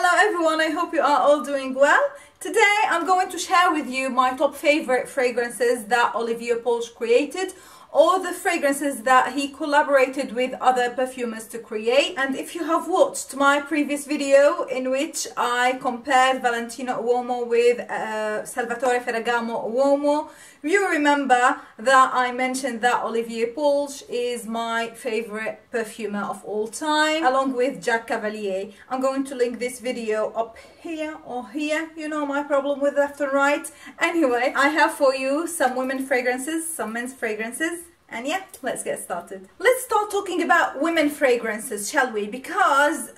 Hello everyone, I hope you are all doing well. Today I'm going to share with you my top favorite fragrances that Olivier Polge created, or the fragrances that he collaborated with other perfumers to create. And if you have watched my previous video in which I compared Valentino Uomo with Salvatore Ferragamo Uomo, you remember that I mentioned that Olivier Polge is my favorite perfumer of all time, along with Jacques Cavalier. I'm going to link this video up here or here, you know my problem with left and right. Anyway, I have for you some women fragrances, some men's fragrances. And yeah, let's get started. Let's start talking about women fragrances, shall we? Because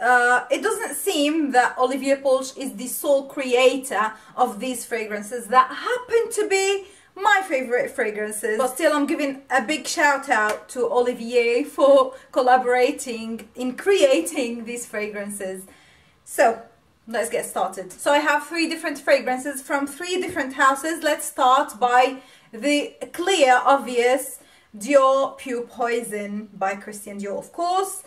it doesn't seem that Olivier Polge is the sole creator of these fragrances that happen to be my favorite fragrances, but still I'm giving a big shout out to Olivier for collaborating in creating these fragrances. So let's get started. So I have three different fragrances from three different houses. Let's start by the clear, obvious Dior Pure Poison by Christian Dior, of course.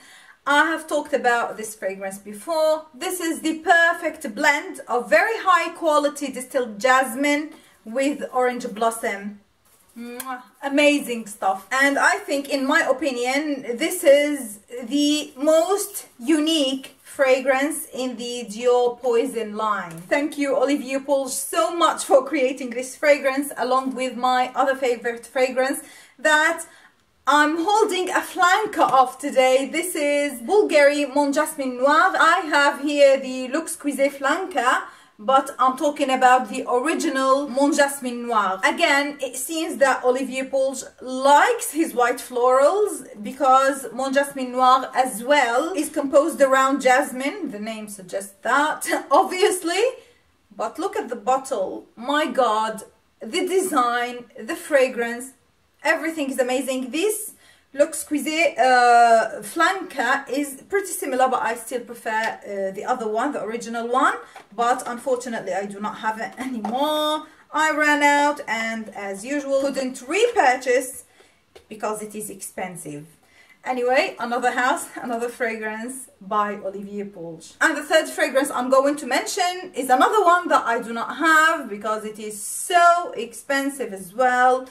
I have talked about this fragrance before. This is the perfect blend of very high quality distilled jasmine with orange blossom. Amazing stuff. And I think, in my opinion, this is the most unique fragrance in the Dior Poison line. Thank you, Olivier Polge, so much for creating this fragrance along with my other favorite fragrance that I'm holding a flanker of today. This is Bulgari Mon Jasmin Noir. I have here the Luxe Quizé flanker, but I'm talking about the original Mon Jasmin Noir. Again, it seems that Olivier Polge likes his white florals, because Mon Jasmin Noir as well is composed around jasmine, the name suggests that, obviously. But look at the bottle, my god, the design, the fragrance, everything is amazing. This Luxe Quizé flanker is pretty similar, but I still prefer the other one, the original one. But unfortunately, I do not have it anymore. I ran out and, as usual, couldn't repurchase because it is expensive. Anyway, another house, another fragrance by Olivier Polge. And the third fragrance I'm going to mention is another one that I do not have because it is so expensive as well.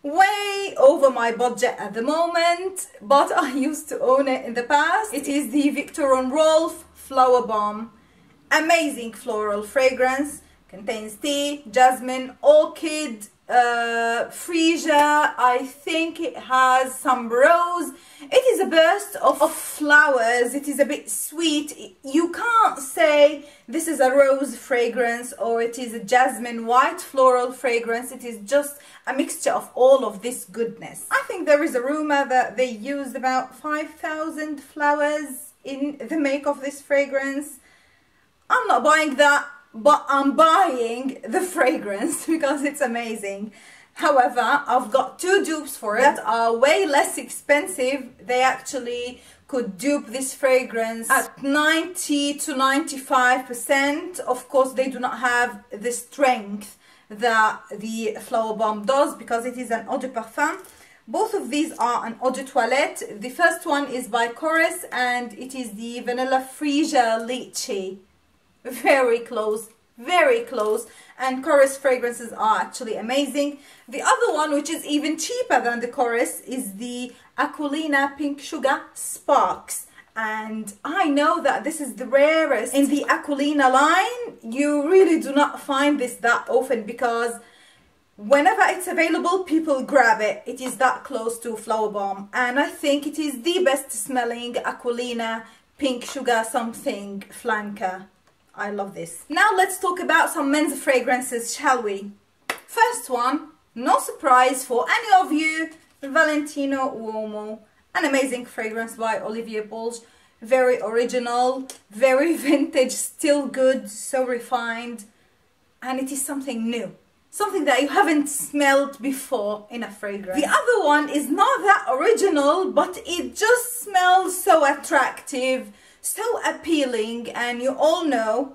Way over my budget at the moment, but I used to own it in the past. It is the Victor & Rolf Flowerbomb. Amazing floral fragrance, contains tea, jasmine, orchid, freesia, I think it has some rose. It is a burst of flowers. It is a bit sweet. You can't say this is a rose fragrance or it is a jasmine white floral fragrance. It is just a mixture of all of this goodness. I think there is a rumor that they used about 5,000 flowers in the make of this fragrance. I'm not buying that, but I'm buying the fragrance because it's amazing. However, I've got two dupes for it that are way less expensive. They actually could dupe this fragrance at 90% to 95%. Of course, they do not have the strength that the Flowerbomb does because it is an eau de parfum. Both of these are an eau de toilette. The first one is by Chorus and it is the Vanilla Freesia Lychee. Very close, very close. And Chorus fragrances are actually amazing. The other one, which is even cheaper than the Chorus, is the Aquilina Pink Sugar Sparks. And I know that this is the rarest in the Aquilina line. You really do not find this that often because whenever it's available, people grab it. It is that close to Flowerbomb. And I think it is the best smelling Aquilina Pink Sugar something flanker. I love this. Now let's talk about some men's fragrances, shall we? First one, no surprise for any of you, Valentino Uomo. An amazing fragrance by Olivier Polge. Very original, very vintage, still good, so refined. And it is something new. Something that you haven't smelled before in a fragrance. The other one is not that original, but it just smells so attractive, so appealing. And you all know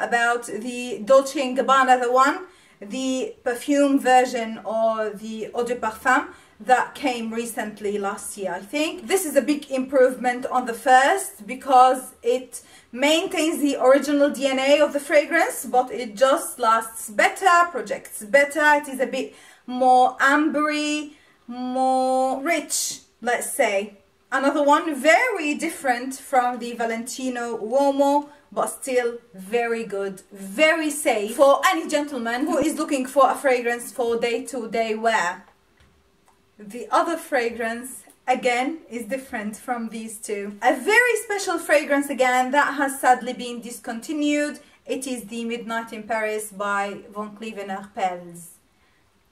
about the Dolce & Gabbana, the one, the perfume version or the eau de parfum that came recently last year, I think. This is a big improvement on the first because it maintains the original DNA of the fragrance, but it just lasts better, projects better. It is a bit more ambery, more rich, let's say. Another one, very different from the Valentino Uomo, but still very good, very safe for any gentleman who is looking for a fragrance for day-to-day wear. The other fragrance, again, is different from these two. A very special fragrance again that has sadly been discontinued. It is the Midnight in Paris by Van Cleef & Arpels.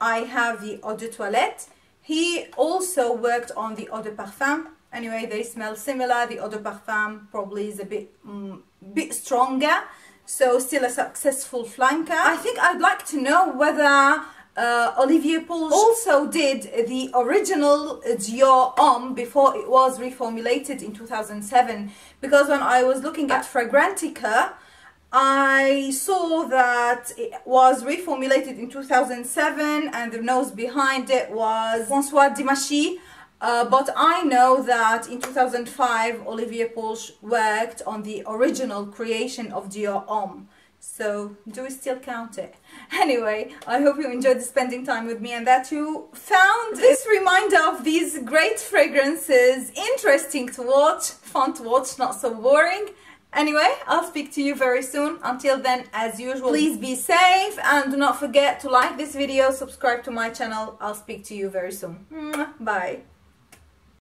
I have the Eau de Toilette. He also worked on the Eau de Parfum. Anyway, they smell similar. The Eau de Parfum probably is a bit stronger, so still a successful flanker. I think I'd like to know whether Olivier Polge also did the original Dior Homme before it was reformulated in 2007, because when I was looking at Fragrantica, I saw that it was reformulated in 2007 and the nose behind it was François Demachy. But I know that in 2005 Olivier Polge worked on the original creation of Dior Homme. So do we still count it? Anyway, I hope you enjoyed spending time with me and that you found this reminder of these great fragrances interesting to watch, fun to watch, not so boring. Anyway, I'll speak to you very soon. Until then, as usual, please be safe and do not forget to like this video, subscribe to my channel. I'll speak to you very soon. Bye.